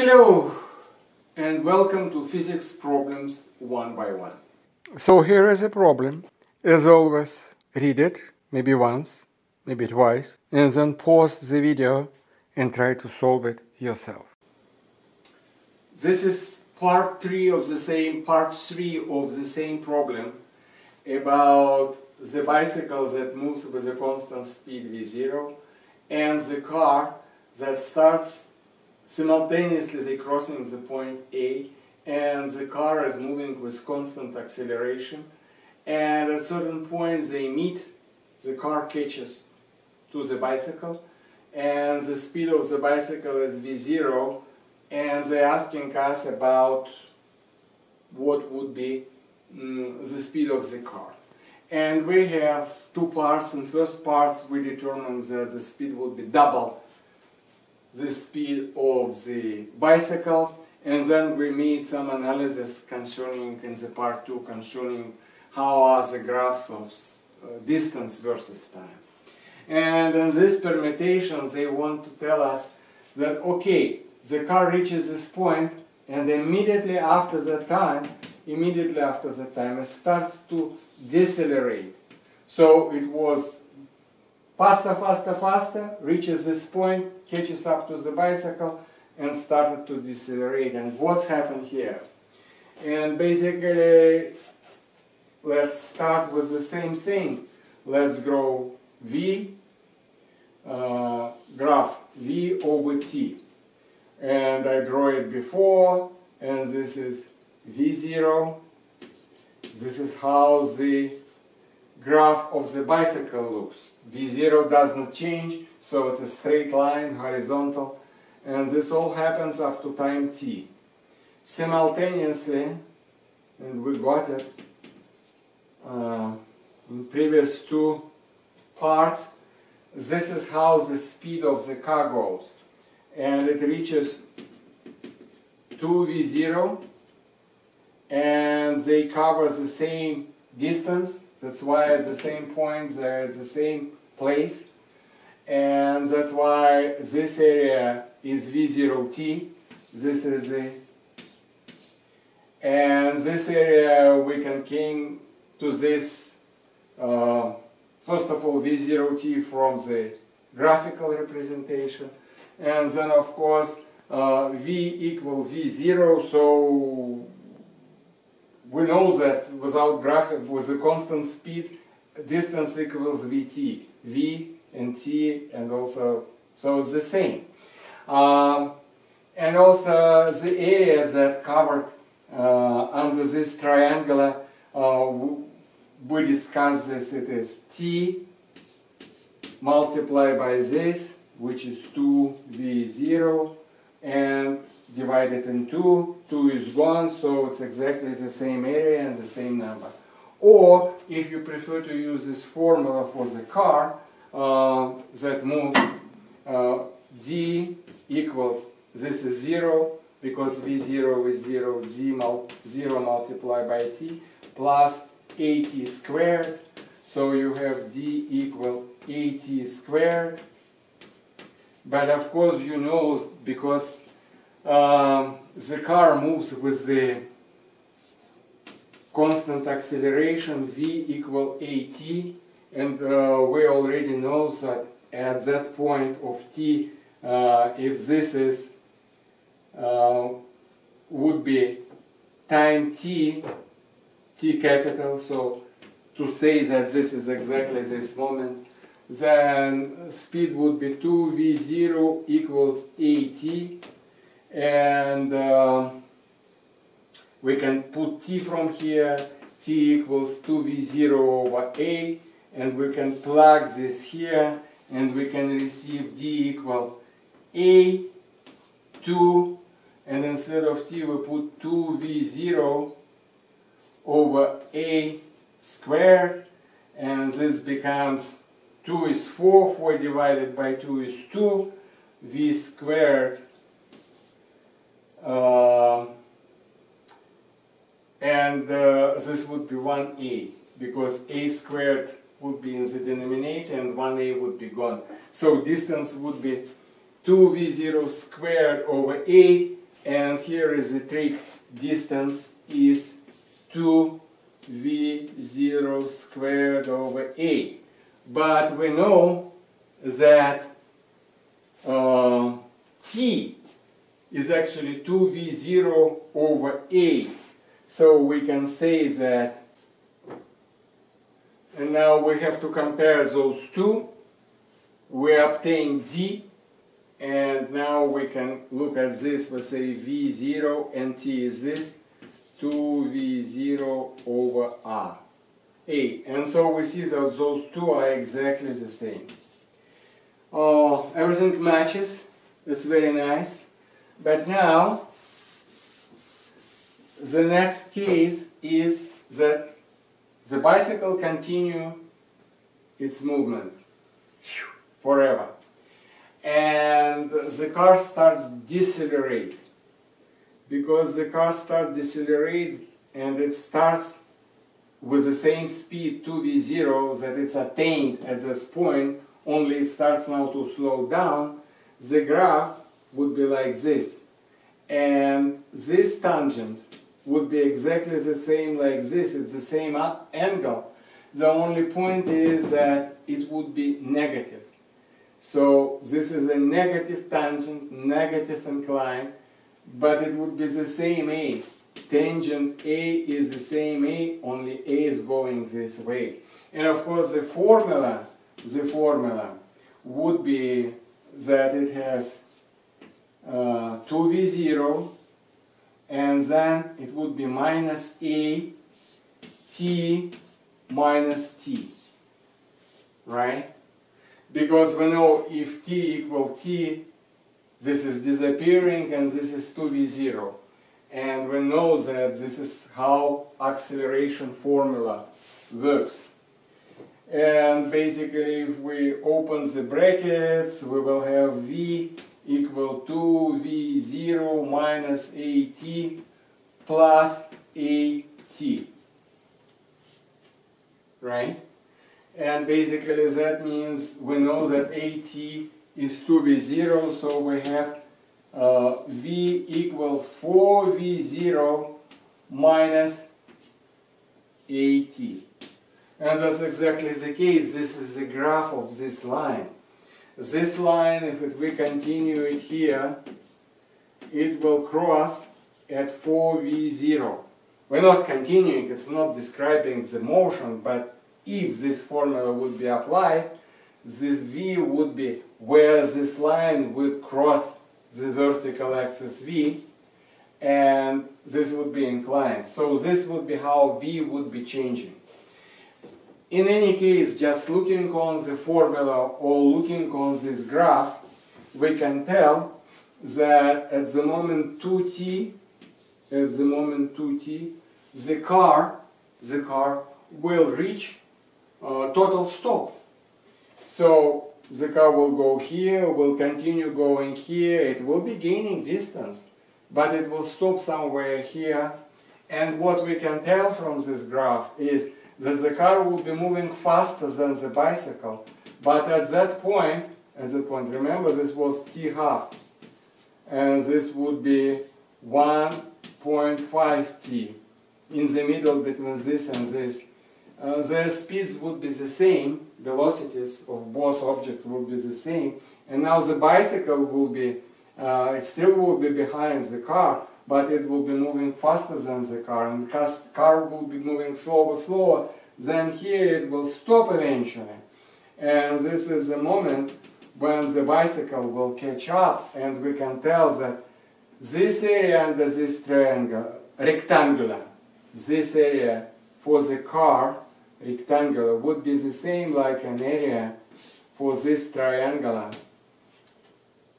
Hello and welcome to Physics Problems 1 by 1. So here is a problem. As always, read it, maybe once, maybe twice, and then pause the video and try to solve it yourself. This is part 3 of the same problem about the bicycle that moves with a constant speed v0 and the car that starts simultaneously they're crossing the point A, and the car is moving with constant acceleration, and at a certain point they meet, the car catches to the bicycle, and the speed of the bicycle is v0, and they're asking us about what would be the speed of the car. And we have two parts. In first part we determine that the speed would be double the speed of the bicycle, and then we made some analysis concerning, in the part 2, concerning how are the graphs of distance versus time. And in this permutation they want to tell us that okay, the car reaches this point and immediately after the time it starts to decelerate. So it was faster, reaches this point, catches up to the bicycle, and started to decelerate. And what's happened here? And basically, let's start with the same thing. Let's grow V, graph V over T. And I draw it before, and this is V0. This is how the graph of the bicycle looks. V0 does not change, so it's a straight line, horizontal, and this all happens up to time t. Simultaneously, and we got it in previous two parts, this is how the speed of the car goes. And it reaches 2v0, and they cover the same distance. That's why at the same point they're at the same place, and that's why this area is V0t, this is the, and this area we can came to this, first of all V0t from the graphical representation, and then of course V equal V0, so we know that without graphic, with a constant speed, distance equals vt, v and t, and also, so it's the same. And also the areas that covered under this triangular, we discussed this, it is t multiplied by this, which is 2v0, and divided in 2 is gone, so it's exactly the same area and the same number. Or if you prefer to use this formula for the car that moves, d equals, this is 0 because v0 is 0, z 0 multiplied by t plus 8t squared, so you have d equal 8t squared. But of course you know, because the car moves with the constant acceleration v equal at, and we already know that at that point of t, if this is would be time t, t capital, so to say that this is exactly this moment, then speed would be 2v0 equals at, and we can put t from here, t equals 2v0 over a, and we can plug this here, and we can receive d equal a 2, and instead of t we put 2v0 over a squared, and this becomes 2 is 4, 4 divided by 2 is 2, v squared, and this would be 1a, because a squared would be in the denominator and 1a would be gone. So distance would be 2v0 squared over a, and here is the trick, distance is 2v0 squared over a. But we know that t is actually 2v0 over a. So we can say that, and now we have to compare those two. We obtain d, and now we can look at this. We say v0 and t is this, 2v0 over r, a. And so we see that those two are exactly the same. Everything matches. It's very nice. But now, the next case is that the bicycle continues its movement forever, and the car starts decelerate, because the car starts decelerate and it starts with the same speed 2v0 that it's attained at this point, only it starts now to slow down. The graph would be like this, and this tangent would be exactly the same like this. It's the same angle. The only point is that it would be negative. So this is a negative tangent, negative incline, but it would be the same a. Tangent a is the same a, only a is going this way. And of course the formula would be that it has 2v0, and then it would be minus a t minus t, right? Because we know if t equal t, this is disappearing and this is 2v0. And we know that this is how acceleration formula works. And basically, if we open the brackets, we will have v equal to v0 minus at plus at, right? And basically that means we know that at is 2v0, so we have v equal 4v0 minus at. And that's exactly the case. This is the graph of this line. This line, if we continue it here, it will cross at 4v0. We're not continuing, it's not describing the motion, but if this formula would be applied, this v would be where this line would cross the vertical axis v, and this would be inclined. So this would be how v would be changing. In any case, just looking on the formula or looking on this graph, we can tell that at the moment 2t, the car will reach total stop. So the car will go here, will continue going here, it will be gaining distance, but it will stop somewhere here. And what we can tell from this graph is that the car will be moving faster than the bicycle, but at that point, remember this was t half, and this would be 1.5t in the middle between this and this. Their speeds would be the same, velocities of both objects would be the same, and now the bicycle will be, it still will be behind the car, but it will be moving faster than the car, and the car will be moving slower, then here it will stop eventually. And this is the moment when the bicycle will catch up, and we can tell that this area under this triangle, rectangular, this area for the car, rectangular, would be the same like an area for this triangular,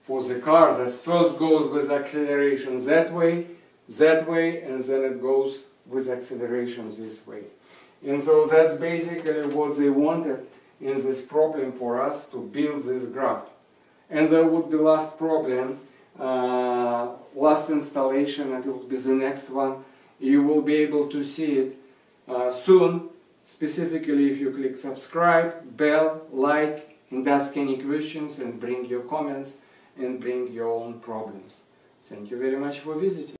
for the car that first goes with acceleration that way, and then it goes with acceleration this way. And so that's basically what they wanted in this problem for us, to build this graph. And that would be last problem, last installation, and it would be the next one. You will be able to see it soon, specifically if you click subscribe, bell, like, and ask any questions, and bring your comments, and bring your own problems. Thank you very much for visiting.